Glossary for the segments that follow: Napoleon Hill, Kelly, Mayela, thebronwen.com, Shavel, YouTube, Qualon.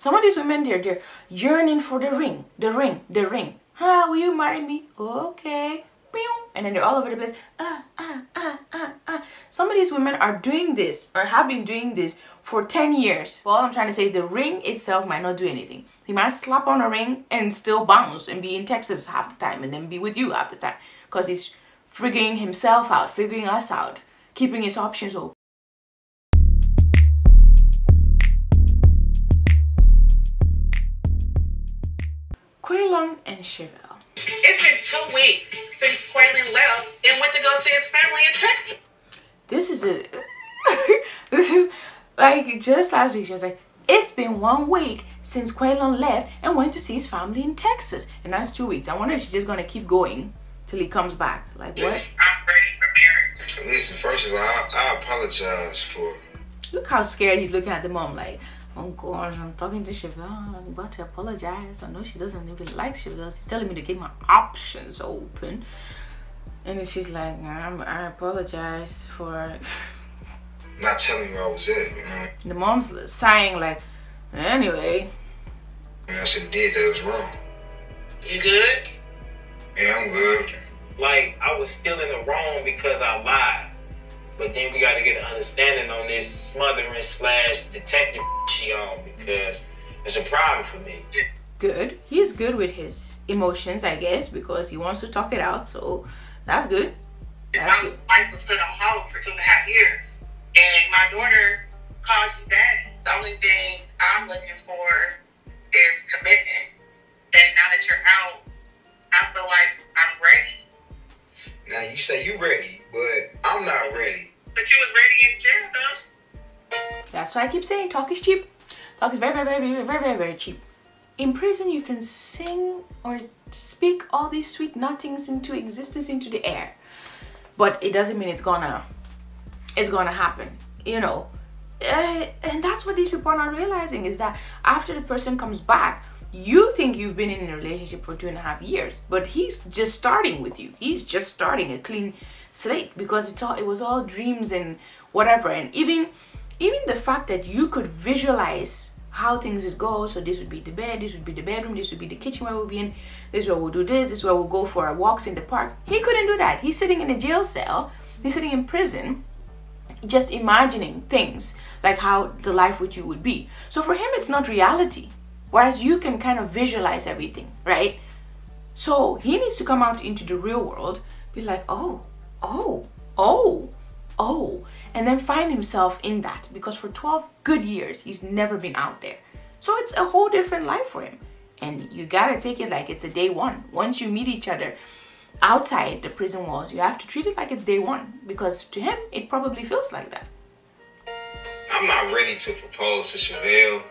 Some of these women, they're yearning for the ring, the ring, the ring. Will you marry me? Okay. And then they're all over the place. Some of these women are doing this or have been doing this for 10 years. Well, all I'm trying to say is the ring itself might not do anything. He might slap on a ring and still bounce and be in Texas half the time and then be with you half the time because he's figuring himself out, figuring us out, keeping his options open. Qualon and Shavel. It's been 2 weeks since Qualon left and went to go see his family in Texas. This is a... this is like just last week she was like, it's been 1 week since Qualon left and went to see his family in Texas. And that's 2 weeks. I wonder if she's just going to keep going till he comes back. Like what? I'm ready for marriage. Listen, first of all, I apologize for... Look how scared he's looking at the mom like... Oh gosh, I'm talking to Shavel. I'm about to apologize. I know she doesn't even like Shavel. She's telling me to keep my options open. And then she's like, I apologize for... not telling you I was it, you know? The mom's sighing like, anyway. I should have did that. It was wrong. You good? Yeah, I'm good. Like, I was still in the wrong because I lied. But then we gotta get an understanding on this smothering / detective she on because it's a problem for me. Good. He is good with his emotions, I guess, because he wants to talk it out. So that's good. That's good. My life was put on hold for 2.5 years, and my daughter calls you daddy. The only thing I'm looking for is commitment. And now that you're out, I feel like I'm ready. Now, you say you ready, but I'm not ready. But you was ready in jail, though. That's why I keep saying talk is cheap. Talk is very, very, very, very, very, very, very cheap. In prison, you can sing or speak all these sweet nothings into existence, into the air. But it doesn't mean it's gonna happen, you know. And that's what these people are not realizing is that after the person comes back, you think you've been in a relationship for 2.5 years, but he's just starting with you. He's just starting a clean slate because it was all dreams and whatever. And even the fact that you could visualize how things would go. So this would be the bed, this would be the bedroom, this would be the kitchen where we'll be in, this is where we'll do this is where we'll go for our walks in the park. He couldn't do that. He's sitting in a jail cell, he's sitting in prison, just imagining things like how the life with you would be. So for him, it's not reality. Whereas you can kind of visualize everything, right? So he needs to come out into the real world, be like, oh, and then find himself in that. Because for 12 good years, he's never been out there. So it's a whole different life for him. And you gotta take it like it's a day one. Once you meet each other outside the prison walls, you have to treat it like it's day one. Because to him, it probably feels like that. I'm not ready to propose to Shavel.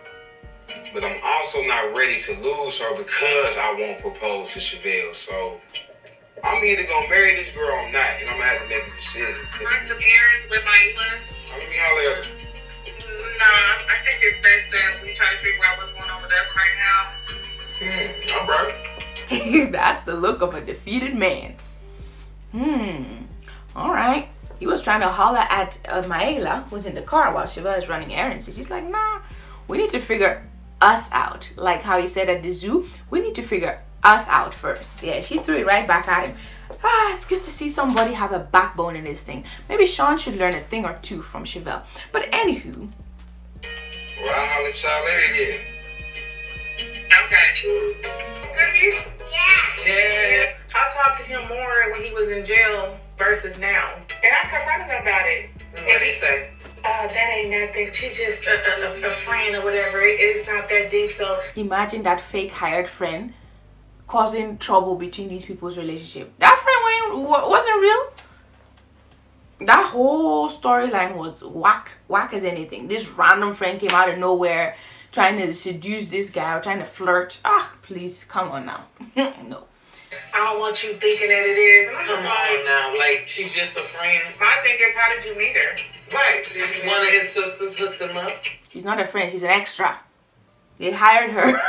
But I'm also not ready to lose her because I won't propose to Shavel. So I'm either gonna marry this girl or not, and I'm gonna have to make a decision. Run some errands with Mayela. I'm gonna be holler at her. Nah, I think it's best that we try to figure out what's going on with us right now. All right. That's the look of a defeated man. All right. He was trying to holler at Mayela, who's in the car while Shavel is running errands, and she's like, nah, we need to figure us out, like how he said at the zoo. We need to figure us out first. Yeah, she threw it right back at him. It's good to see somebody have a backbone in this thing. Maybe Shawn should learn a thing or two from Shavel. But anywho, well, I'll holler at y'all later. Okay. Yeah. I talked to him more when he was in jail versus now, and I was confronting about it. What did he say? That ain't nothing. She just a friend or whatever. It's not that deep. So imagine that fake hired friend causing trouble between these people's relationship. That friend wasn't real. That whole storyline was whack as anything. This random friend came out of nowhere trying to seduce this guy or trying to flirt. Please come on now. No. I don't want you thinking that it is. Come on now, like she's just a friend. My thing is, how did you meet her? Right. One of his sisters hooked him up. She's not a friend. She's an extra. They hired her.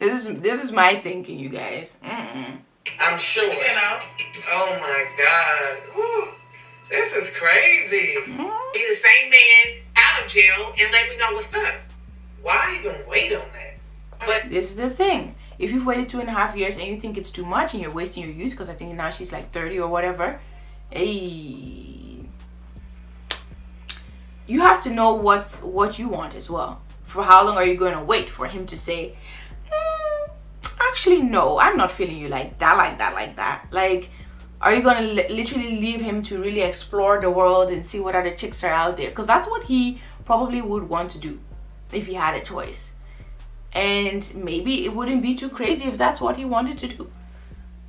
This is my thinking, you guys. I'm sure. You know. Oh my God. Whew. This is crazy. Be the same man out of jail and let me know what's up. Why even wait on that? But this is the thing. If you've waited 2.5 years and you think it's too much and you're wasting your youth, because I think now she's like 30 or whatever, hey, you have to know what you want as well. For how long are you going to wait for him to say, actually, no, I'm not feeling you like that, like that, like that. Like, are you going to literally leave him to really explore the world and see what other chicks are out there? Because that's what he probably would want to do if he had a choice. And maybe it wouldn't be too crazy if that's what he wanted to do.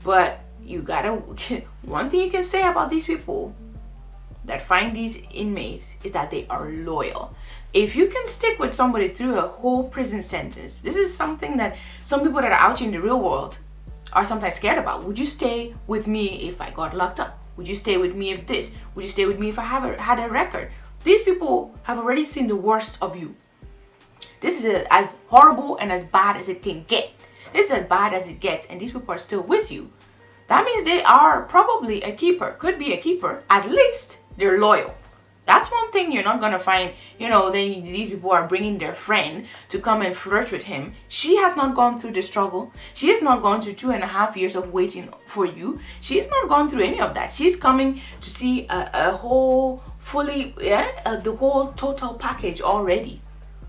But you gotta, one thing you can say about these people that find these inmates is that they are loyal. If you can stick with somebody through a whole prison sentence, this is something that some people that are out here in the real world are sometimes scared about. Would you stay with me if I got locked up? Would you stay with me if this? Would you stay with me if I had a record? These people have already seen the worst of you. This is as horrible and as bad as it can get. This is as bad as it gets, and these people are still with you. That means they are probably a keeper, could be a keeper. At least they're loyal. That's one thing you're not gonna find, you know, then these people are bringing their friend to come and flirt with him. She has not gone through the struggle. She has not gone through 2.5 years of waiting for you. She has not gone through any of that. She's coming to see a whole, fully, yeah, the whole total package already.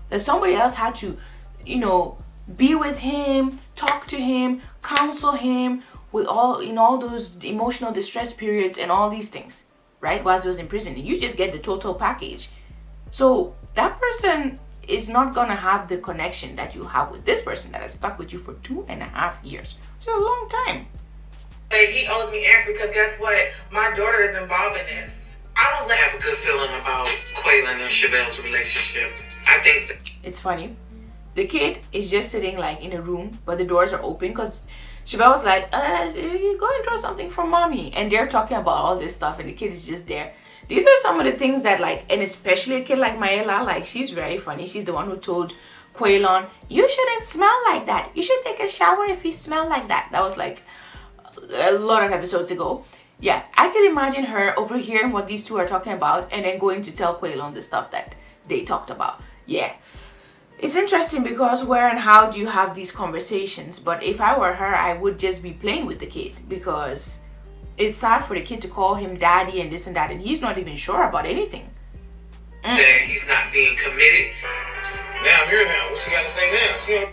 That somebody else had to, you know, be with him, talk to him, counsel him with all, in all those emotional distress periods and all these things, right? Whilst he was in prison, you just get the total package. So that person is not gonna have the connection that you have with this person that has stuck with you for 2.5 years. It's a long time. Hey, he owes me answers because guess what? My daughter is involved in this. I don't have a good feeling about Qualon and Shavel's relationship. I think it's funny. The kid is just sitting like in a room, but the doors are open because Shavel was like, go and draw something for mommy. And they're talking about all this stuff and the kid is just there. These are some of the things that like, and especially a kid like Mayela, like she's very funny. She's the one who told Qualon, you shouldn't smell like that. You should take a shower if you smell like that. That was like a lot of episodes ago. Yeah, I can imagine her overhearing what these two are talking about and then going to tell Qualon the stuff that they talked about. Yeah, it's interesting because where and how do you have these conversations? But if I were her, I would just be playing with the kid because it's sad for the kid to call him daddy and this and that, and he's not even sure about anything. That he's not being committed. Now I'm here now. What's she got to say now? See?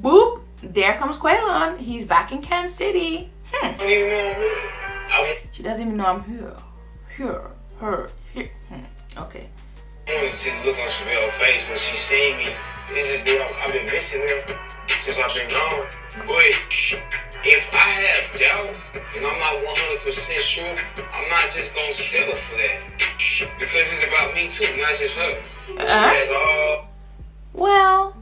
Boop! There comes Qualon. He's back in Kansas City. She doesn't even know I'm here. Okay. I don't see the look on Shavel's face when she's seeing me. It's just that I've been missing her since I've been gone. But if I have doubt and I'm not 100% sure, I'm not just gonna settle for that. Because it's about me too, not just her. Well,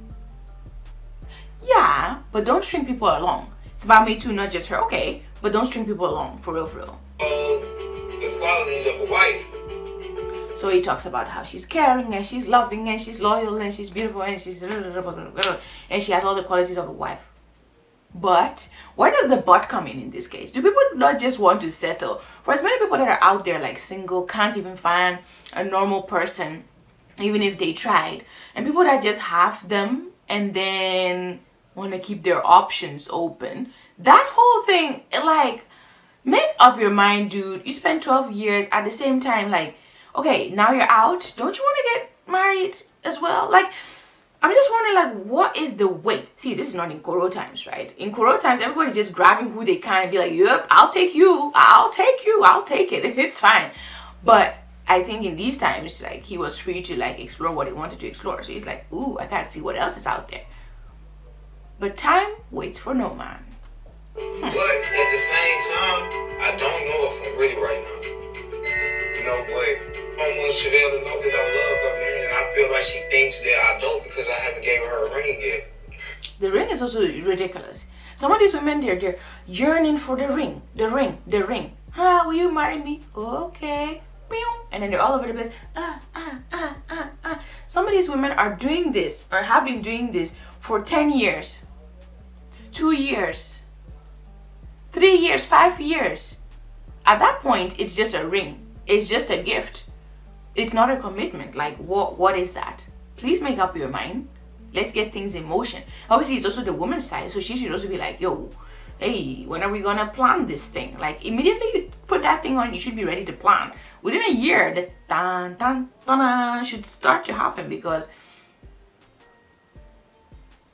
yeah, but don't string people along. It's about me too, not just her. Okay. But don't string people along, for real, for real. The qualities of a wife. So he talks about how she's caring and she's loving and she's loyal and she's beautiful and she's and she has all the qualities of a wife. But where does the but come in this case? Do people not just want to settle? For as many people that are out there like single, can't even find a normal person, even if they tried, and people that just have them and then want to keep their options open. That whole thing, like, make up your mind, dude. You spent 12 years at the same time, like, okay, now you're out. Don't you want to get married as well? Like, I'm just wondering, like, what is the wait? See, this is not in Koro times, right? In Koro times, everybody's just grabbing who they can and be like, yep, I'll take you. I'll take you. I'll take it. It's fine. But I think in these times, like, he was free to, like, explore what he wanted to explore. So he's like, ooh, I gotta see what else is out there. But time waits for no man. But at the same time, I don't know if I'm ready right now. You know, but I want Shavel to know that I love her, man, and I feel like she thinks that I don't because I haven't gave her a ring yet. The ring is also ridiculous. Some of these women, they're yearning for the ring, the ring, the ring. Ah, will you marry me? Okay. And then they're all over the place. Some of these women are doing this or have been doing this for 10 years, 2 years. 3 years, 5 years. At that point, it's just a ring. It's just a gift. It's not a commitment. Like, what is that? Please make up your mind. Let's get things in motion. Obviously, it's also the woman's side, so she should also be like, yo, hey, when are we gonna plan this thing? Like, immediately you put that thing on, you should be ready to plan. Within a year, the dun dun dun dun should start to happen, because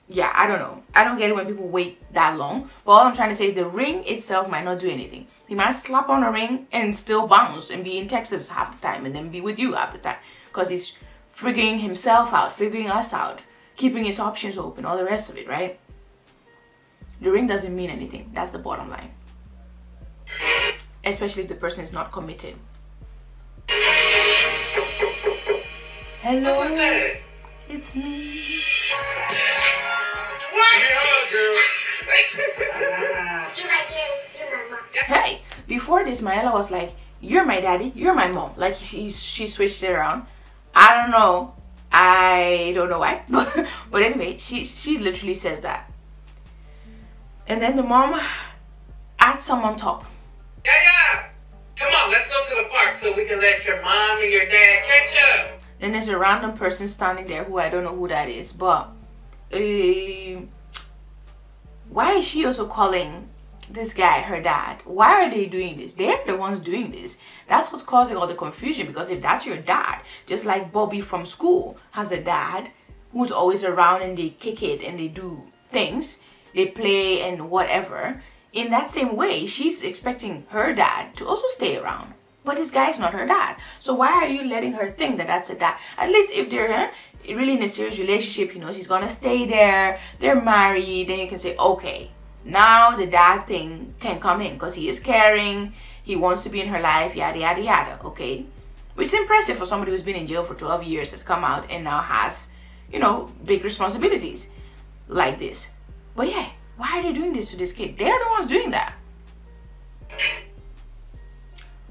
yeah, I don't know. I don't get it when people wait that long. But all I'm trying to say is the ring itself might not do anything. They might slap on a ring and still bounce and be in Texas half the time and then be with you half the time, because he's figuring himself out, figuring us out, keeping his options open, all the rest of it, right? The ring doesn't mean anything. That's the bottom line. Especially if the person is not committed. Hello, it's me. Hey, before this, Mayela was like, you're my daddy, you're my mom. Like, she switched it around. I don't know why, but anyway, she literally says that. And then the mom adds some on top. Yeah, yeah. Come on, let's go to the park so we can let your mom and your dad catch up. Then there's a random person standing there who I don't know who that is, but why is she also calling this guy her dad? Why are they doing this? They're the ones doing this. That's what's causing all the confusion, because if that's your dad, just like Bobby from school has a dad who's always around and they kick it and they do things, they play and whatever, in that same way she's expecting her dad to also stay around. But this guy's not her dad. So why are you letting her think that that's a dad? At least if they're really in a serious relationship, you know, she's gonna stay there, they're married, then you can say, okay, now the dad thing can come in because he is caring, he wants to be in her life, yada, yada, yada, okay? Which is impressive for somebody who's been in jail for 12 years, has come out and now has, you know, big responsibilities like this. But yeah, why are they doing this to this kid? They're the ones doing that.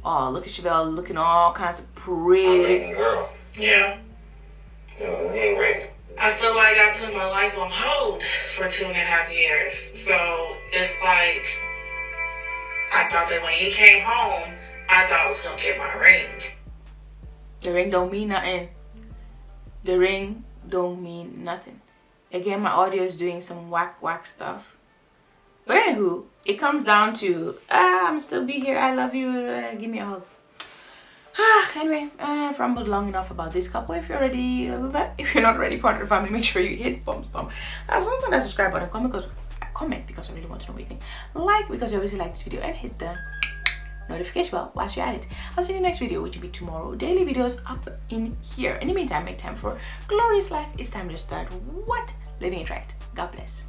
Oh, look at Shavel looking all kinds of pretty. Girl. Yeah. I feel like I put my life on hold for 2.5 years. So it's like, I thought that when he came home, I thought I was gonna get my ring. The ring don't mean nothing. The ring don't mean nothing. Again, my audio is doing some whack stuff. But anywho, it comes down to, I'm still be here, I love you, give me a hug. Anyway, I've rambled long enough about this couple. If you're ready, if you're not ready, part of the family, make sure you hit thumbs up. Sometimes that subscribe button, comment because I really want to know what you think. Like because you obviously like this video, and hit the notification bell whilst you're at it. I'll see you in the next video, which will be tomorrow. Daily videos up in here. In the meantime, make time for glorious life. It's time to start what? Living it right. God bless.